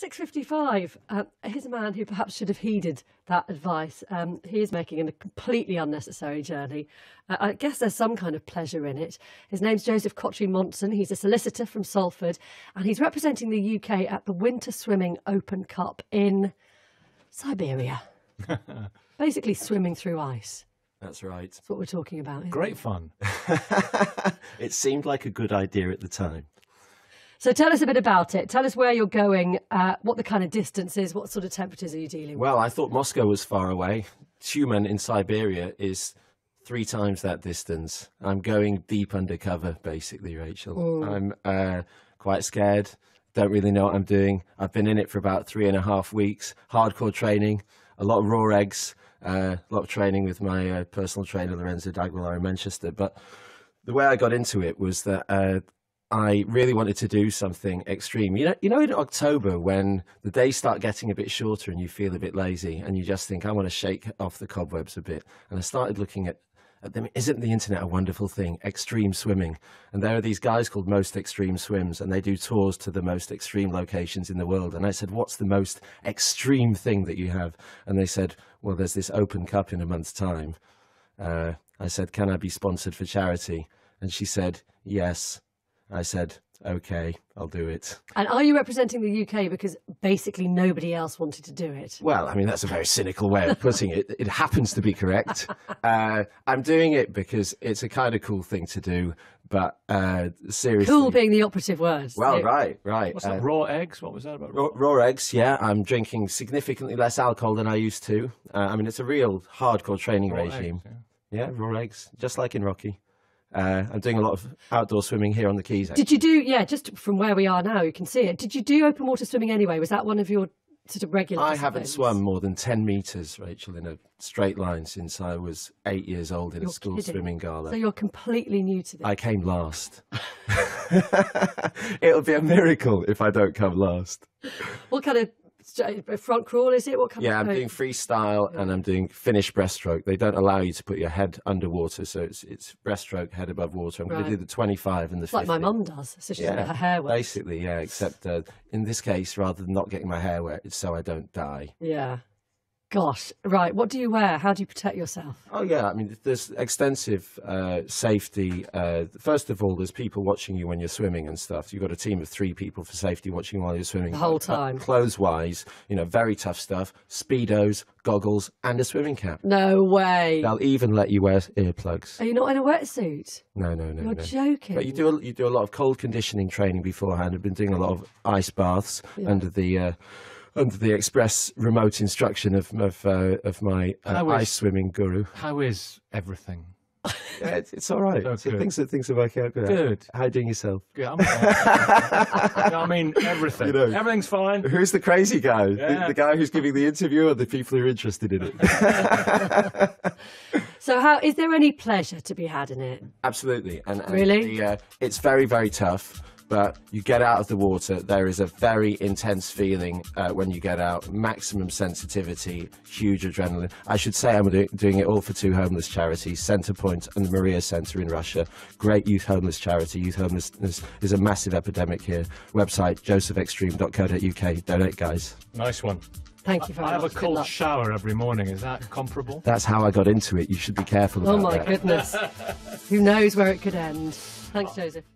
6:55. Here's a man who perhaps should have heeded that advice. He is making a completely unnecessary journey. I guess there's some kind of pleasure in it. His name's Joseph Kotrie-Monson. He's a solicitor from Salford, and he's representing the UK at the Winter Swimming Open Cup in Siberia. Basically swimming through ice. That's right. That's what we're talking about, isn't it? Great fun. It seemed like a good idea at the time. So tell us a bit about it. Tell us where you're going, what the kind of distance is, what sort of temperatures are you dealing with? Well, I thought Moscow was far away. Tumen in Siberia is 3 times that distance. I'm going deep undercover, basically, Rachel. I'm quite scared. Don't really know what I'm doing. I've been in it for about 3.5 weeks. Hardcore training, a lot of raw eggs, a lot of training with my personal trainer, Lorenzo D'Aguilar, in Manchester. But the way I got into it was that... I really wanted to do something extreme. You know, in October when the days start getting a bit shorter and you feel a bit lazy and you just think, I want to shake off the cobwebs a bit. And I started looking at them. Isn't the internet a wonderful thing? Extreme swimming. And there are these guys called Most Extreme Swims, and they do tours to the most extreme locations in the world. And I said, what's the most extreme thing that you have? And they said, well, there's this Open Cup in a month's time. I said, can I be sponsored for charity? And she said, yes. I said, okay, I'll do it. And are you representing the UK because basically nobody else wanted to do it? Well, I mean, that's a very cynical way of putting it. It happens to be correct. I'm doing it because it's a kind of cool thing to do, but seriously... Cool being the operative word. Well, so. Right. What's that, raw eggs? What was that about? Raw eggs, yeah. I'm drinking significantly less alcohol than I used to. I mean, it's a real hardcore training regime. Eggs, yeah, raw eggs, just like in Rocky. I'm doing a lot of outdoor swimming here on the Keys. Actually. Did you do, yeah, just from where we are now, you can see it. Did you do open water swimming anyway? Was that one of your sort of regular disciplines? I haven't swum more than 10 metres, Rachel, in a straight line since I was 8 years old in a school swimming gala. So you're completely new to this. I came last. It'll be a miracle if I don't come last. What kind of... front crawl, is it? What kind of I'm doing freestyle and I'm doing Finnish breaststroke. They don't allow you to put your head underwater, so it's breaststroke, head above water. I'm going to do the 25 and the 50. Like my mum does, so she's got her hair wet. Basically, yeah, except in this case, rather than not getting my hair wet, it's so I don't die. Yeah. Gosh, right. What do you wear? How do you protect yourself? Oh, yeah. I mean, there's extensive safety. First of all, there's people watching you when you're swimming and stuff. You've got a team of 3 people for safety watching while you're swimming. The whole time. Clothes-wise, you know, very tough stuff. Speedos, goggles, and a swimming cap. No way. They'll even let you wear earplugs. Are you not in a wetsuit? No. You're joking. But you do a lot of cold conditioning training beforehand. I've been doing a lot of ice baths under the express remote instruction of my ice swimming guru. How is everything? Yeah, it's all right. Oh, so things are working out good. Good. How are you doing yourself? Good. I'm fine. I mean, everything. You know, everything's fine. Who's the crazy guy? Yeah. The guy who's giving the interview, or the people who are interested in it? So, is there any pleasure to be had in it? Absolutely. And really, it's very, very tough. But you get out of the water, there is a very intense feeling when you get out, maximum sensitivity, huge adrenaline. I should say I'm doing it all for 2 homeless charities, Centrepoint and the Maria Centre in Russia. Great youth homeless charity. Youth homelessness is a massive epidemic here. Website josephextreme.co.uk. Donate, guys. Nice one. Thank you very much. I have a cold shower every morning. Is that comparable? That's how I got into it. You should be careful about that. Oh, my goodness. Who knows where it could end? Thanks, Joseph.